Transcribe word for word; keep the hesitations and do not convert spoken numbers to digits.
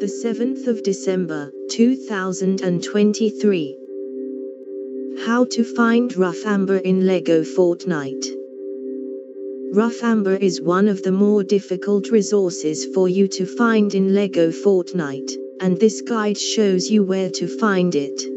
The seventh of December, two thousand twenty-three. How to find Rough Amber in LEGO Fortnite. Rough Amber is one of the more difficult resources for you to find in LEGO Fortnite, and this guide shows you where to find it.